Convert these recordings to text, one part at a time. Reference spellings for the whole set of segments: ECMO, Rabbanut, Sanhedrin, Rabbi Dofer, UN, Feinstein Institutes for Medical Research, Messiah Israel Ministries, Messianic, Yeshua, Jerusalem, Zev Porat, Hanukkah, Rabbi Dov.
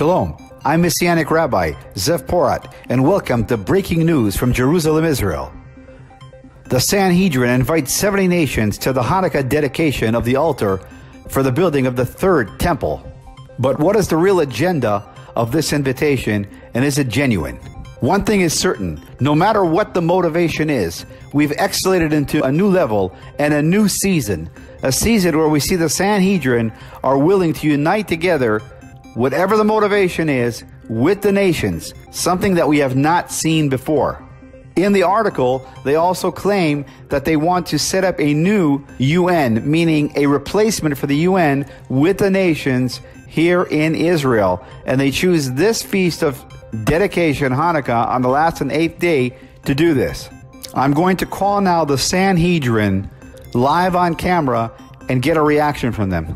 Shalom, I'm Messianic Rabbi Zev Porat, and welcome to Breaking News from Jerusalem, Israel. The Sanhedrin invites 70 nations to the Hanukkah dedication of the altar for the building of the third temple. But what is the real agenda of this invitation, and is it genuine? One thing is certain, no matter what the motivation is, we've escalated into a new level and a new season. A season where we see the Sanhedrin are willing to unite together, whatever the motivation is, with the nations, something that we have not seen before. In the article, they also claim that they want to set up a new UN, meaning a replacement for the UN with the nations here in Israel. And they choose this feast of dedication, Hanukkah, on the last and eighth day to do this. I'm going to call now the Sanhedrin live on camera and get a reaction from them.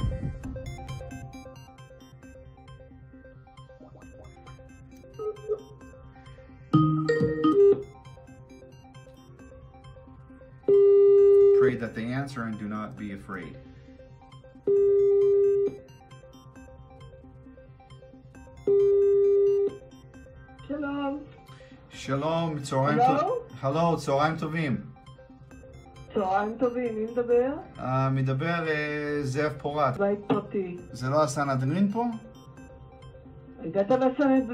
Pray that they answer and do not be afraid. Shalom. Shalom. Hello. Tzoraim Tovim. צהריים טובים, מי מדבר? מדבר זאב פורט. בית פרטי. זה לא הסנהדרין פה? הגעת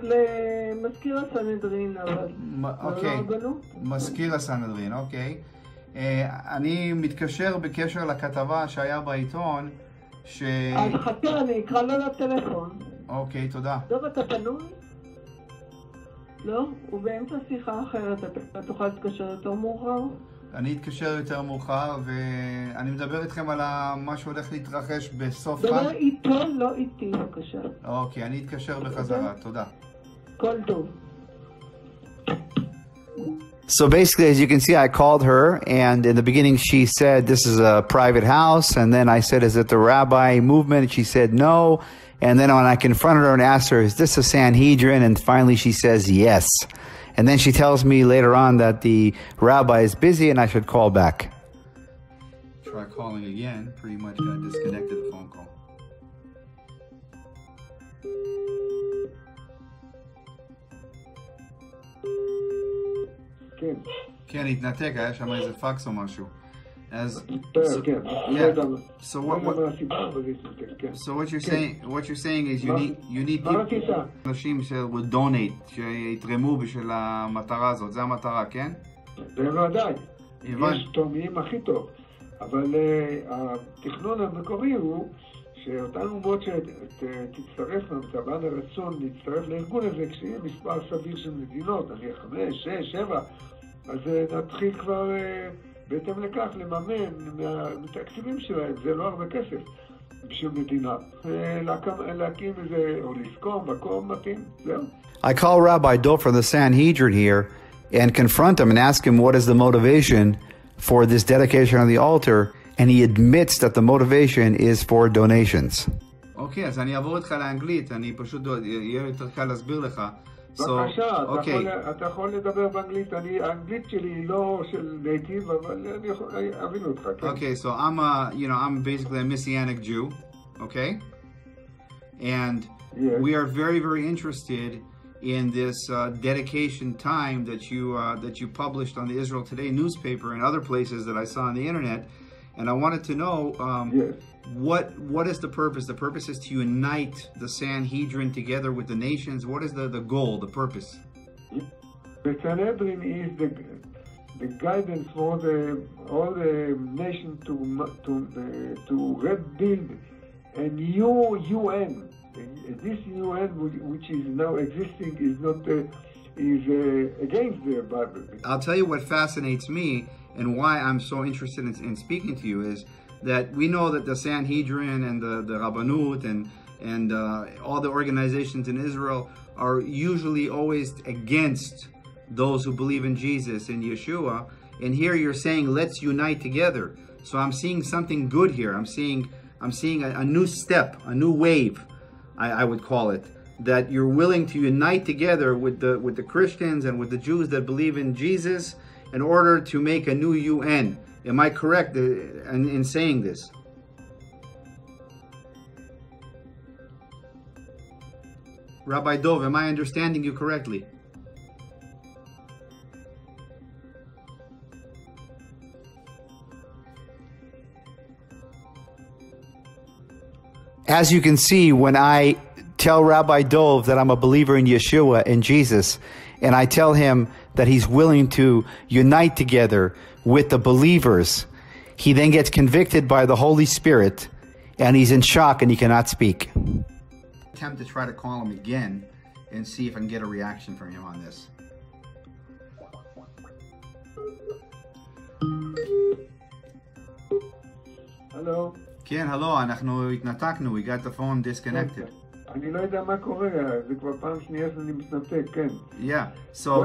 למזכיר הסנהדרין, אבל זה לא הרבנות. מזכיר הסנהדרין, אוקיי. אני מתקשר בקשר לכתבה שהיה בעיתון ש... אז חכה, אני אקרא לו לטלפון. אוקיי, תודה. דוב, אתה פנוי? לא, הוא באמצע שיחה אחרת, אתה תוכל להתקשר יותר מאוחר? אני אתקשר יותר מאוחר, ואני מדבר איתכם על מה שהולך להתרחש בסוף... דבר איתו, לא איתי, בבקשה. אוקיי, אני אתקשר בחזרה, תודה. כל טוב. So basically, as you can see, I called her, and in the beginning she said, this is a private house, and then I said, is it the rabbi movement? She said, no, and then when I confronted her and asked her, is this a Sanhedrin? And finally she says, yes. And then she tells me later on that the rabbi is busy and I should call back. Try calling again. Pretty much got disconnected the phone call. כן. כן, התנתק, היה שם איזה פקס או משהו. As so what you're saying is you need people, אנשים would donate, שיתרמו בשביל המטרה הזאת. זה המטרה, כן? בוודאי. יש תורמים הכי טוב, אבל התכנון המקורי הוא שאותן אומות שתצטרפנו, תבען הרצון להצטרף לארגון הזה, כשיהיה מספר סביר של מדינות, נניח 5, 6, 7, אז נתחיל כבר בהתאם לכך לממן מהתקציבים שלהם, זה לא הרבה כסף בשביל מדינה, להקים איזה או לזכור מקום מתאים, זהו. I call Rabbi Dofer from the Sanhedrin here and confront him and ask him what is the motivation for this dedication on the altar, and he admits that the motivation is for donations. Okay, אז אני אעבור איתך לאנגלית, אני פשוט יהיה יותר קל להסביר לך. בבקשה, אתה יכול לדבר באנגלית, האנגלית שלי היא לא של native, אבל אני אבין אותך. Okay, so I'm basically a Messianic Jew, okay? And we are very, very interested in this dedication time that you published on the Israel Today newspaper and other places that I saw on the internet. And I wanted to know what is the purpose? The purpose is to unite the Sanhedrin together with the nations. What is the goal, the purpose? The Sanhedrin is the guidance for all the nations to rebuild a new UN. This UN, which is now existing, is against the Bible. I'll tell you what fascinates me and why I'm so interested in speaking to you is that we know that the Sanhedrin and the Rabbanut and all the organizations in Israel are usually always against those who believe in Jesus and Yeshua. And here you're saying, let's unite together. So I'm seeing something good here. I'm seeing a new step, a new wave, I would call it, that you're willing to unite together with the Christians and with the Jews that believe in Jesus in order to make a new UN. Am I correct in saying this? Rabbi Dov, am I understanding you correctly? As you can see, when I tell Rabbi Dov that I'm a believer in Yeshua and Jesus, and I tell him that he's willing to unite together with the believers, he then gets convicted by the Holy Spirit, and he's in shock and he cannot speak. Attempt to try to call him again and see if I can get a reaction from him on this. Hello. כן, הלו, אנחנו התנתקנו, we got the phone disconnected. אני לא יודע מה קורה, זה כבר פעם שנייה שאני מתנתק, כן. Yeah, so...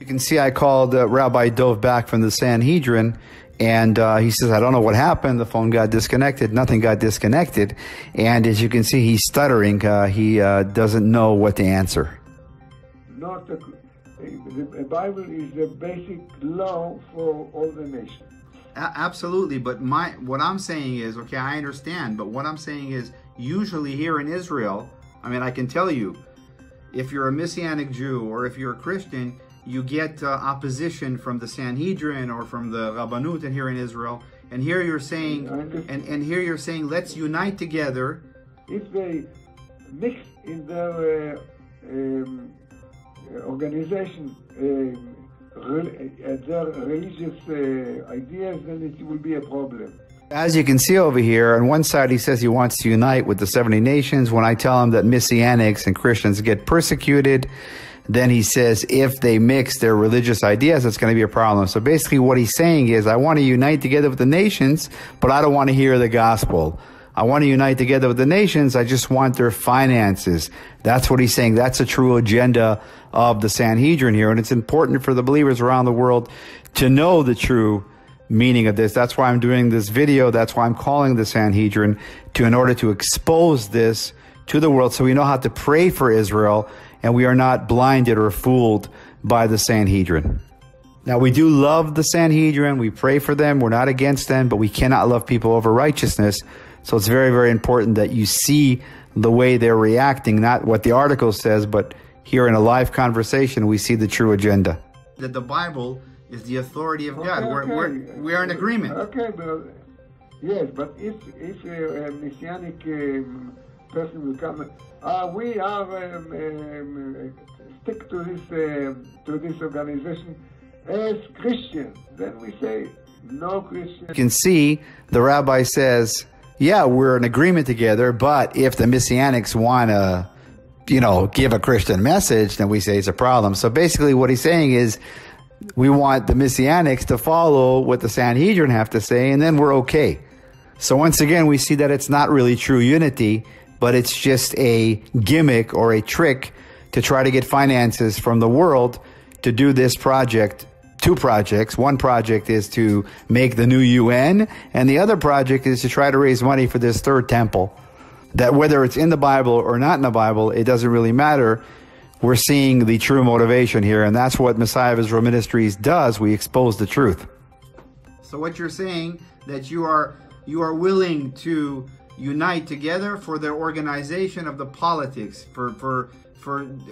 You can see I called Rabbi Dov back from the Sanhedrin, and he says, I don't know what happened, the phone got disconnected, nothing got disconnected, and as you can see, he's stuttering, he doesn't know what to answer. The Bible is the basic law for all the nations. Absolutely, but what I'm saying is, okay, I understand, but what I'm saying is, usually here in Israel, I mean, I can tell you, if you're a Messianic Jew or if you're a Christian, you get opposition from the Sanhedrin or from the Rabbanut, and here in Israel, and here you're saying, and here you're saying, let's unite together. If they mix in their organization, their religious ideas, then it will be a problem. As you can see over here, on one side he says he wants to unite with the 70 nations. When I tell him that Messianics and Christians get persecuted, then he says if they mix their religious ideas, it's going to be a problem. So basically what he's saying is, I want to unite together with the nations, but I don't want to hear the gospel. I want to unite together with the nations, I just want their finances. That's what he's saying. That's a true agenda of the Sanhedrin here. And it's important for the believers around the world to know the true meaning of this. That's why I'm doing this video. That's why I'm calling the Sanhedrin, in order to expose this to the world so we know how to pray for Israel and we are not blinded or fooled by the Sanhedrin. Now, we do love the Sanhedrin. We pray for them. We're not against them, but we cannot love people over righteousness. So it's very, very important that you see the way they're reacting, not what the article says, but here in a live conversation, we see the true agenda. That the Bible is the authority of God. Okay. We are in agreement. Okay, but yes, but if a Messianic person will come, we are stick to this organization as Christian. Then we say no Christian. You can see the rabbi says, yeah, we're in agreement together, but if the Messianics want to, you know, give a Christian message, then we say it's a problem. So basically what he's saying is, we want the Messianics to follow what the Sanhedrin have to say, and then we're okay. So once again, we see that it's not really true unity, but it's just a gimmick or a trick to try to get finances from the world to do this project. Two projects. One project is to make the new UN, and the other project is to try to raise money for this third temple. That whether it's in the Bible or not in the Bible, it doesn't really matter. We're seeing the true motivation here, and that's what Messiah Israel Ministries does. We expose the truth. So what you're saying, that you are willing to unite together for the organization of the politics, for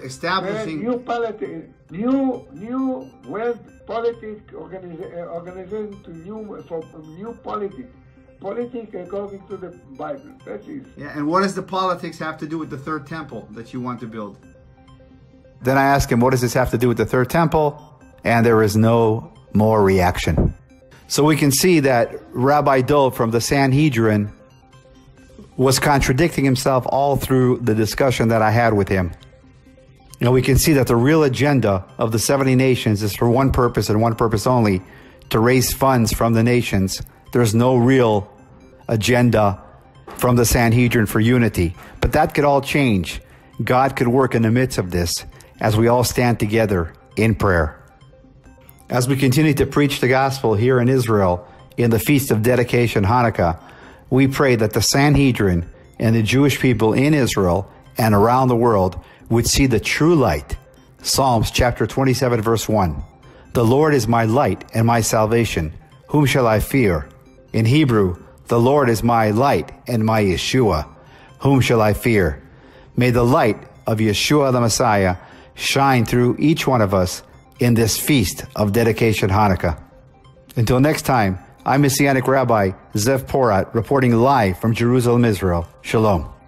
establishing new politics, new world politics organization to new politics. Politics according to the Bible. That is. Yeah, and what does the politics have to do with the third temple that you want to build? Then I ask him, what does this have to do with the third temple? And there is no more reaction. So we can see that Rabbi Dov from the Sanhedrin was contradicting himself all through the discussion that I had with him. And we can see that the real agenda of the 70 nations is for one purpose and one purpose only, to raise funds from the nations. There's no real agenda from the Sanhedrin for unity. But that could all change. God could work in the midst of this as we all stand together in prayer. As we continue to preach the gospel here in Israel in the Feast of Dedication, Hanukkah, we pray that the Sanhedrin and the Jewish people in Israel and around the world would see the true light. Psalms chapter 27, verse 1. The Lord is my light and my salvation. Whom shall I fear? In Hebrew, The Lord is my light and my Yeshua. Whom shall I fear? May the light of Yeshua the Messiah shine through each one of us in this feast of dedication Hanukkah. Until next time, I'm Messianic Rabbi Zev Porat reporting live from Jerusalem, Israel. Shalom.